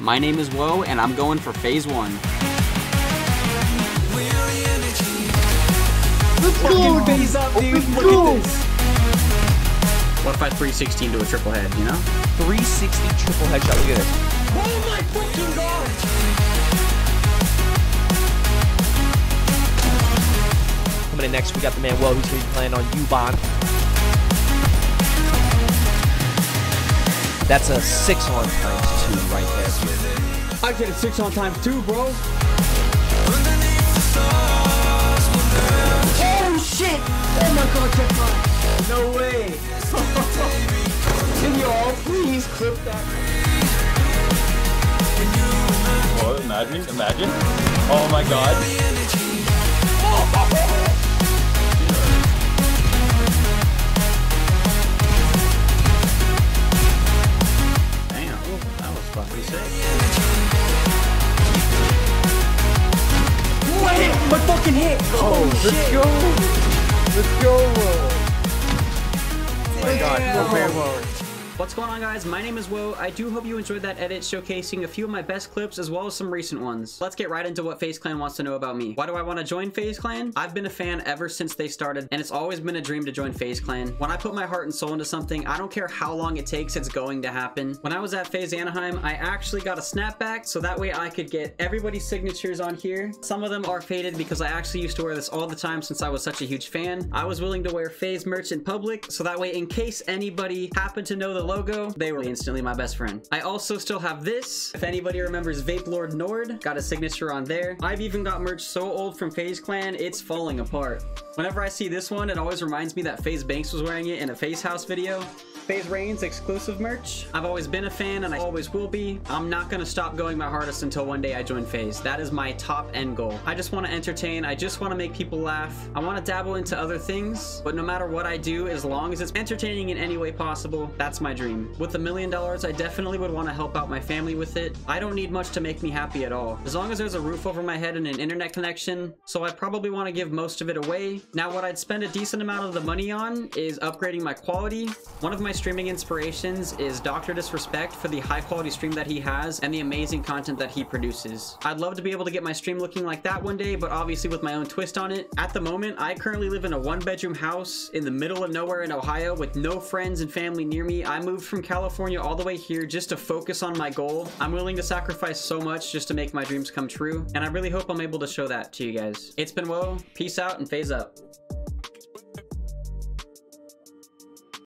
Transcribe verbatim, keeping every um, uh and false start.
My name is Whoh, and I'm going for phase one. Let's fucking phase up, dude. Let's Look go. at this. What if I three sixteen to a triple head, you know? three sixty triple headshot. Look at this. Oh my fucking god! Coming in next, we got the man Whoh, who's going to be playing on U-Bond. That's a six on times two right there. I get a six on times two, bro. Oh shit! Oh my god, check mine. No way. Can y'all please clip that? Whoa, imagine, imagine. Oh my god. Oh. My fucking hit! Oh, oh shit. Let's go! Let's go! Oh my god, no Whoh. What's going on, guys? My name is Whoh. I do hope you enjoyed that edit showcasing a few of my best clips as well as some recent ones. Let's get right into what FaZe Clan wants to know about me. Why do I want to join FaZe Clan? I've been a fan ever since they started, and it's always been a dream to join FaZe Clan. When I put my heart and soul into something, I don't care how long it takes, it's going to happen. When I was at FaZe Anaheim, I actually got a snapback, so that way I could get everybody's signatures on here. Some of them are faded because I actually used to wear this all the time since I was such a huge fan. I was willing to wear FaZe merch in public, so that way in case anybody happened to know the logo, they were instantly my best friend. I also still have this. If anybody remembers Vape Lord Nord, got a signature on there. I've even got merch so old from FaZe Clan, it's falling apart. Whenever I see this one, it always reminds me that FaZe Banks was wearing it in a FaZe House video. FaZe Reigns exclusive merch. I've always been a fan, and I always will be. I'm not gonna stop going my hardest until one day I join FaZe. That is my top end goal. I just wanna entertain. I just wanna make people laugh. I wanna dabble into other things, but no matter what I do, as long as it's entertaining in any way possible, that's my dream. With a million dollars, I definitely would wanna help out my family with it. I don't need much to make me happy at all. As long as there's a roof over my head and an internet connection, so I'd probably wanna give most of it away. Now, what I'd spend a decent amount of the money on is upgrading my quality. One of my streaming inspirations is Doctor Disrespect for the high quality stream that he has and the amazing content that he produces. I'd love to be able to get my stream looking like that one day, but obviously with my own twist on it. At the moment, I currently live in a one bedroom house in the middle of nowhere in Ohio with no friends and family near me. I moved from California all the way here just to focus on my goal. I'm willing to sacrifice so much just to make my dreams come true, and I really hope I'm able to show that to you guys. It's been Whoh. Peace out and FaZe up.